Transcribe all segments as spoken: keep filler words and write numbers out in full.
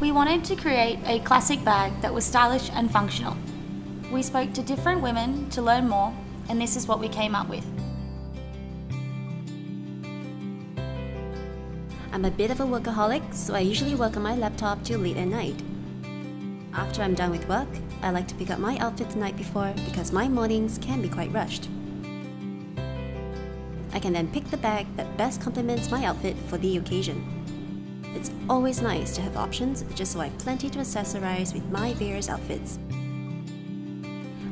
We wanted to create a classic bag that was stylish and functional. We spoke to different women to learn more, and this is what we came up with. I'm a bit of a workaholic, so I usually work on my laptop till late at night. After I'm done with work, I like to pick up my outfit the night before because my mornings can be quite rushed. I can then pick the bag that best complements my outfit for the occasion. It's always nice to have options, just so I have plenty to accessorize with my various outfits.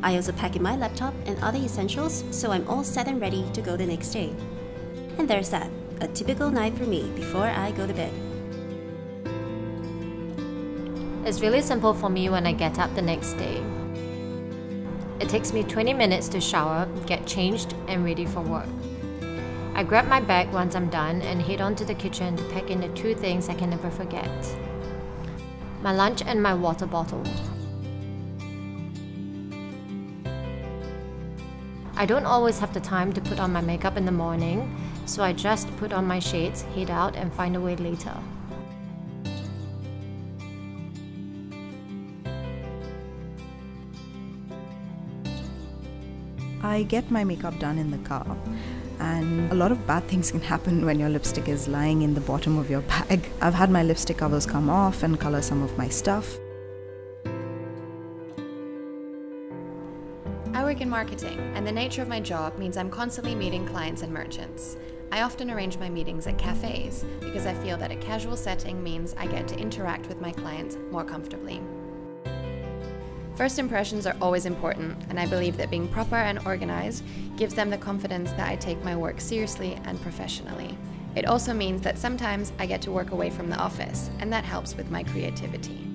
I also pack in my laptop and other essentials, so I'm all set and ready to go the next day. And there's that, a typical night for me before I go to bed. It's really simple for me when I get up the next day. It takes me twenty minutes to shower, get changed and ready for work. I grab my bag once I'm done and head on to the kitchen to pack in the two things I can never forget: my lunch and my water bottle. I don't always have the time to put on my makeup in the morning, so I just put on my shades, head out and find a way later. I get my makeup done in the car. And a lot of bad things can happen when your lipstick is lying in the bottom of your bag. I've had my lipstick covers come off and colour some of my stuff. I work in marketing, and the nature of my job means I'm constantly meeting clients and merchants. I often arrange my meetings at cafes because I feel that a casual setting means I get to interact with my clients more comfortably. First impressions are always important, and I believe that being proper and organized gives them the confidence that I take my work seriously and professionally. It also means that sometimes I get to work away from the office, and that helps with my creativity.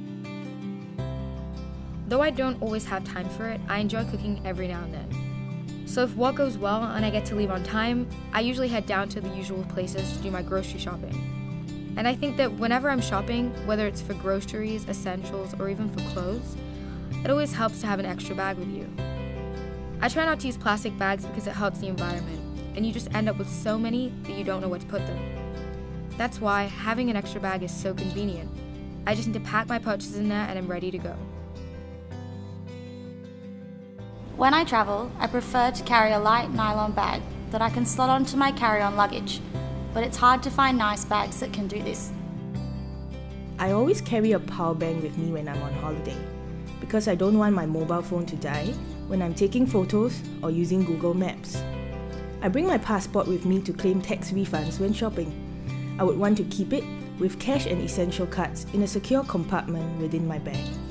Though I don't always have time for it, I enjoy cooking every now and then. So if work goes well and I get to leave on time, I usually head down to the usual places to do my grocery shopping. And I think that whenever I'm shopping, whether it's for groceries, essentials, or even for clothes, it always helps to have an extra bag with you. I try not to use plastic bags because it helps the environment, and you just end up with so many that you don't know where to put them. That's why having an extra bag is so convenient. I just need to pack my purchases in there and I'm ready to go. When I travel, I prefer to carry a light nylon bag that I can slot onto my carry-on luggage, but it's hard to find nice bags that can do this. I always carry a power bank with me when I'm on holiday, because I don't want my mobile phone to die when I'm taking photos or using Google Maps. I bring my passport with me to claim tax refunds when shopping. I would want to keep it with cash and essential cards in a secure compartment within my bag.